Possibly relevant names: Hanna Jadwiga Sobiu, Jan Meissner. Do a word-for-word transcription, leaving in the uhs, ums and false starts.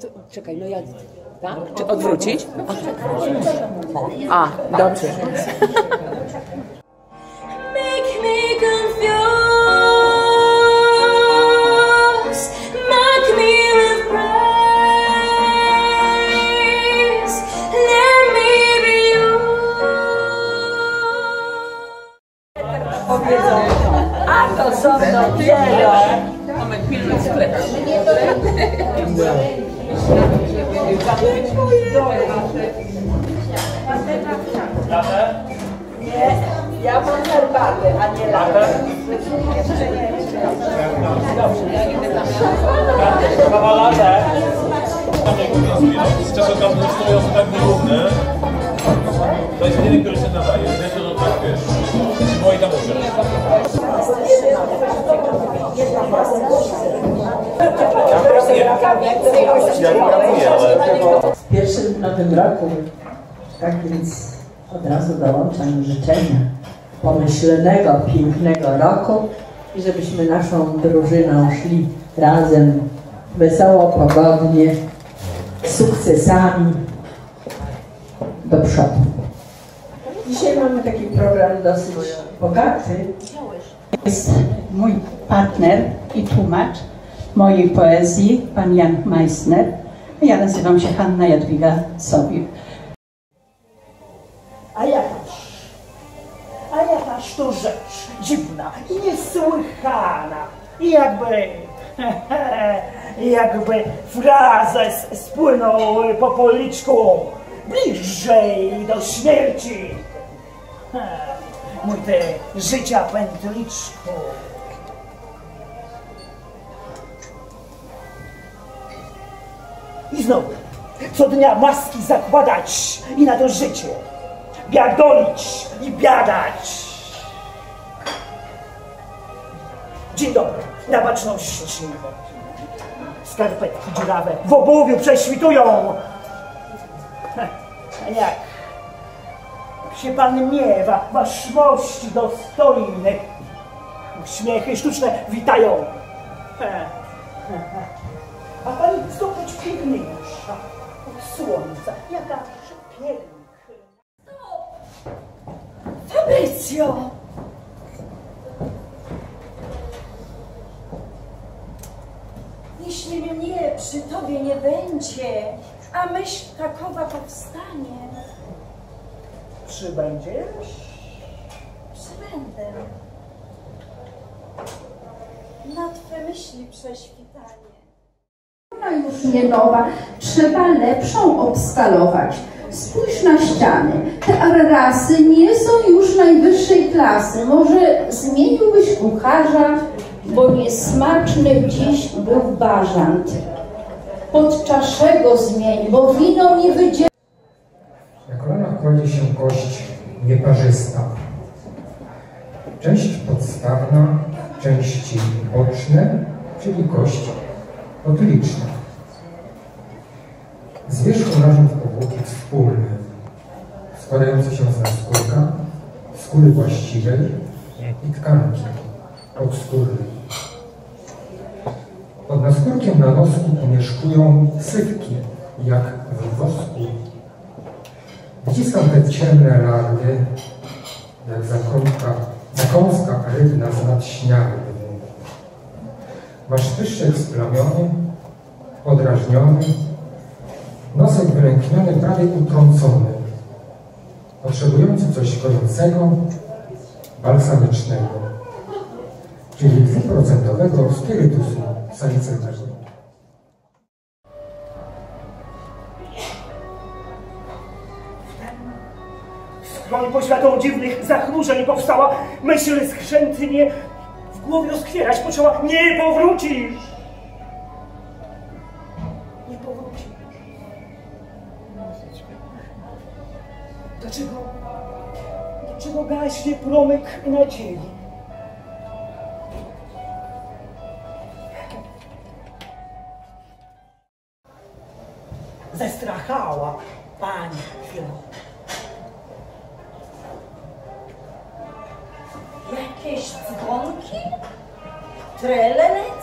To, czekaj, no ja... Tak? Czy odwrócić? A, A dobrze. Pierwszym nowym roku, tak więc od razu dołączam życzenia pomyślnego, pięknego roku i żebyśmy naszą drużyną szli razem wesoło, pogodnie, sukcesami do przodu. Dzisiaj mamy taki program dosyć bogaty. Jest mój partner i tłumacz mojej poezji, pan Jan Meissner. Ja nazywam się Hanna Jadwiga Sobiu. A jakaż, a jakaż to rzecz dziwna i niesłychana. I jakby, jakby frazy spłynął po policzku bliżej do śmierci. Mój te życia pętliczku. I znowu, co dnia maski zakładać i na to życie biadolić i biadać. Dzień dobry, na baczności. Skarpetki dziurawe w obuwiu prześwitują. A jak się pan miewa, waszmości dostojne. Śmiechy sztuczne witają. A pani stopać piękniejsza od słońca, jaka przepiękna. Fabrycjo! Jeśli mnie przy tobie nie będzie, a myśl takowa powstanie. Przybędziesz? Przybędę. Na twe myśli prześwitanie. Już nie nowa, trzeba lepszą obstalować. Spójrz na ściany. Te arrasy nie są już najwyższej klasy. Może zmieniłbyś kucharza, bo niesmaczny dziś był bażant. Podczaszego zmień, bo wino nie wydziela. Na kolanach kładzie się kość nieparzysta. Część podstawna, części boczne, czyli kość otyliczna. Z wierzchu narząd powłoki wspólny, składający się z naskórka, skóry właściwej i tkanki podskórnej. Pod naskórkiem na nosku pomieszkują sypki, jak w wosku. Wciskam te ciemne larwy, jak zakątka, zakąska rybna z nadśniary. Masz pyszczek splamiony, podrażniony, nosek wylękniony, prawie utrącony, potrzebujący coś kojącego, balsamycznego, czyli dwuprocentowego spirytusu salicylarnego. Skroń poświatą dziwnych zachmurzeń powstała myśl skrzętnie, głowie rozkwierać poczęła, nie powrócisz! Nie powrócisz. Dlaczego, dlaczego gaśnie promyk nadziei? Zestrachała pani chwilę. Jakieś dzwonki? Trelele?